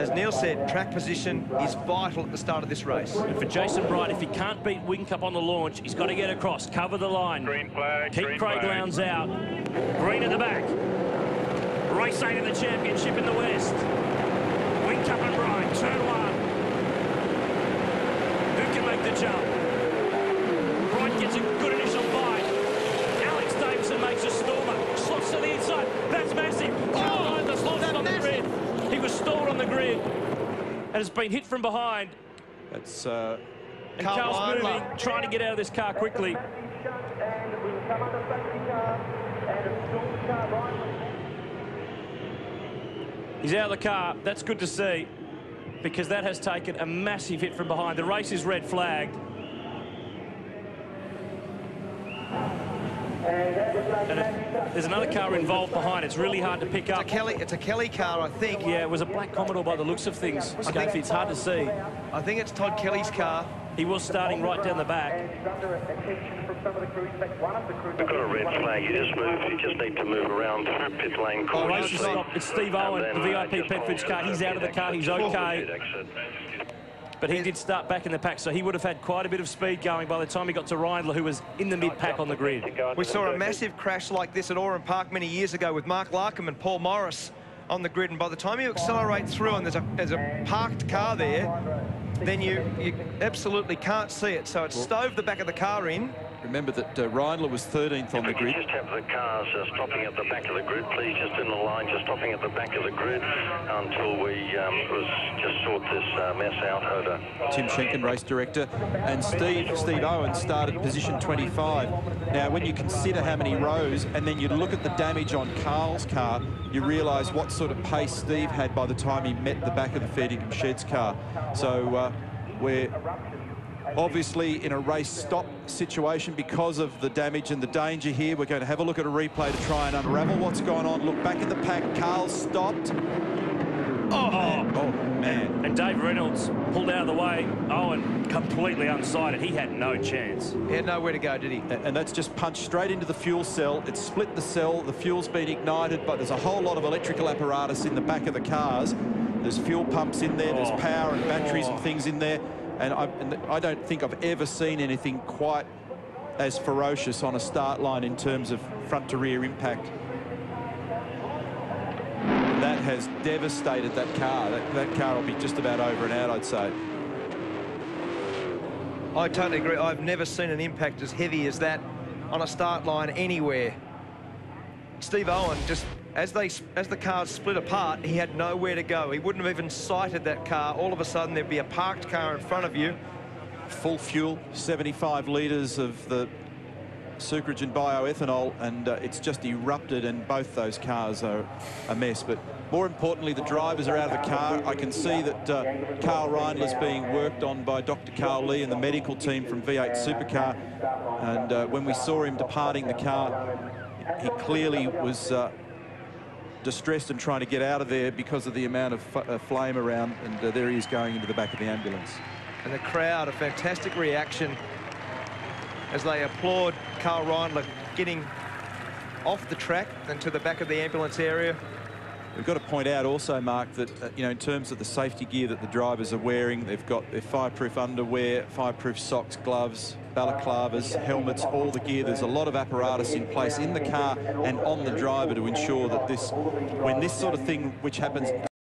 as Neil said, track position is vital at the start of this race. And for Jason Bright, if he can't beat Wink up on the launch, he's got to get across, cover the line. Green flag. Keep Craig Lounds out. Green at the back. Race 8 of the championship in the West. Wink up and Bright, turn one. Who can make the jump? Bright gets a good initial bite. Alex Davidson makes a stormer. Slots to the inside. That's massive. Oh, the slots on the grid. He was stalled on the grid and has been hit from behind. That's Karl's moving, trying to get out of this car quickly. He's out of the car. That's good to see, because that has taken a massive hit from behind. The race is red flagged. And there's another car involved behind. It's really hard to pick up. It's a Kelly car, I think. Yeah, it was a black Commodore by the looks of things. Scafi, it's hard to see. I think it's Todd Kelly's car. He was starting right down the back. We've got a red flag. You just move. You just need to move around through pit lane. Oh, race is stopped. It's Steve Owen, the VIP Petford's car. He's out of the car. He's okay. But he did start back in the pack, so he would have had quite a bit of speed going by the time he got to Reindler, who was in the mid-pack on the grid. We saw a massive crash like this at Oran Park many years ago with Mark Larkham and Paul Morris on the grid, and by the time you accelerate through and there's a parked car there, then you absolutely can't see it. So it stove the back of the car in. Remember that Reindler was 13th on the grid. Just have the cars stopping at the back of the grid, please, just in the line, just stopping at the back of the grid until we just sort this mess out. Over. Tim Schenken, race director, and Steve Owen started position 25. Now, when you consider how many rows, and then you look at the damage on Karl's car, you realise what sort of pace Steve had by the time he met the back of the Fair Dinkum Sheds car. So we're obviously in a race stop situation because of the damage and the danger here. We're going to have a look at a replay to try and unravel what's going on. Look back at the pack. Karl stopped. Oh man. And Dave Reynolds pulled out of the way. Owen completely unsighted. He had no chance. He had nowhere to go, did he? And that's just punched straight into the fuel cell. It's split the cell. The fuel's been ignited, but there's a whole lot of electrical apparatus in the back of the cars. There's fuel pumps in there. There's power and batteries and things in there. And I don't think I've ever seen anything quite as ferocious on a start line in terms of front to rear impact. That has devastated that car. That car will be just about over and out, I'd say. I totally agree. I've never seen an impact as heavy as that on a start line anywhere. Steve Owen just... As the cars split apart, he had nowhere to go. He wouldn't have even sighted that car. All of a sudden, there'd be a parked car in front of you. Full fuel, 75 litres of the sucrogen bioethanol, and it's just erupted, and both those cars are a mess. But more importantly, the drivers are out of the car. I can see that Karl Reindler's being worked on by Dr. Karl Lee and the medical team from V8 Supercar. And when we saw him departing the car, he clearly was... distressed and trying to get out of there because of the amount of flame around, and there he is going into the back of the ambulance. And the crowd, a fantastic reaction as they applaud Karl Reindler getting off the track and to the back of the ambulance area. We've got to point out also, Mark, that in terms of the safety gear that the drivers are wearing, they've got their fireproof underwear, fireproof socks, gloves, balaclavas, helmets, all the gear. There's a lot of apparatus in place in the car and on the driver to ensure that when this sort of thing, which happens